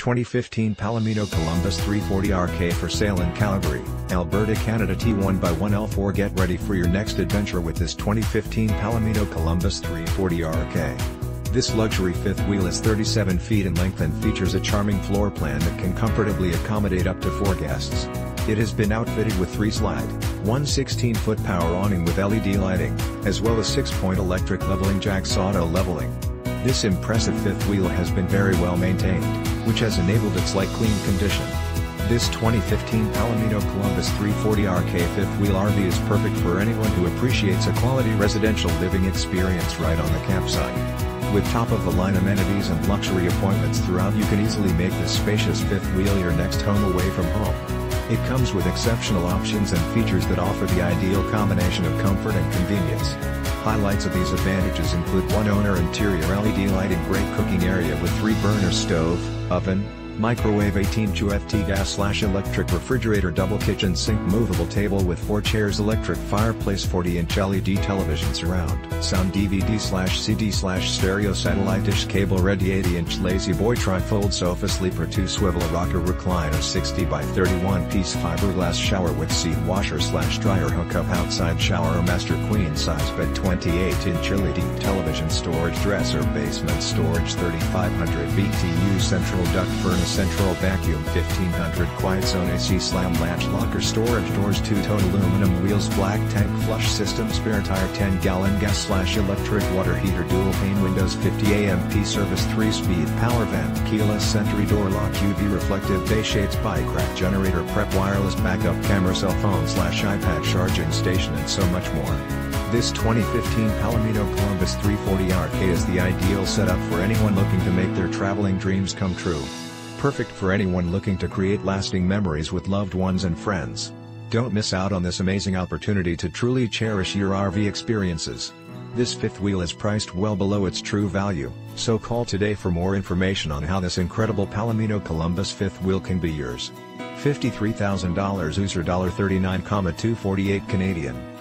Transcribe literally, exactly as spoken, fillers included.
twenty fifteen Palomino Columbus three forty R K for sale in Calgary, Alberta, Canada. T one by one L four. Get ready for your next adventure with this twenty fifteen Palomino Columbus three forty R K. This luxury fifth wheel is thirty-seven feet in length and features a charming floor plan that can comfortably accommodate up to four guests. It has been outfitted with three slide, one sixteen-foot power awning with L E D lighting, as well as six point electric leveling jacks auto leveling. This impressive fifth wheel has been very well maintained, which has enabled its like clean condition. This twenty fifteen Palomino Columbus three forty R K fifth wheel R V is perfect for anyone who appreciates a quality residential living experience right on the campsite. With top-of-the-line amenities and luxury appointments throughout, you can easily make this spacious fifth wheel your next home away from home. It comes with exceptional options and features that offer the ideal combination of comfort and convenience. Highlights of these advantages include one-owner interior, L E D lighting, great cooking area with three burner stove, oven, microwave, eighteen Q F T gas-slash-electric refrigerator, double kitchen sink, movable table with four chairs, electric fireplace, forty inch L E D television surround, sound, D V D slash C D slash stereo, satellite dish, cable ready, eighty inch La-Z-Boy trifold sofa, sleeper, two swivel, rocker recliner, sixty by thirty-one piece fiberglass shower with seat washer slash dryer hookup, outside shower master, queen size bed, twenty-eight inch L E D television, storage dresser, basement storage, thirty-five hundred B T U central duct furnace, central vacuum, fifteen hundred quiet zone, A C slam latch locker, storage doors, two-tone aluminum wheels, black tank flush system, spare tire, ten gallon gas slash electric water heater, dual pane windows, fifty amp service, three speed power vent, keyless entry, door lock, U V reflective day shades, bike rack, generator prep, wireless backup camera, cell phone slash iPad charging station, and so much more. This twenty fifteen Palomino Columbus three forty R K is the ideal setup for anyone looking to make their traveling dreams come true. Perfect for anyone looking to create lasting memories with loved ones and friends. Don't miss out on this amazing opportunity to truly cherish your R V experiences. This fifth wheel is priced well below its true value, so call today for more information on how this incredible Palomino Columbus fifth wheel can be yours. fifty-three thousand U S D, U S D thirty-nine thousand two hundred forty-eight Canadian.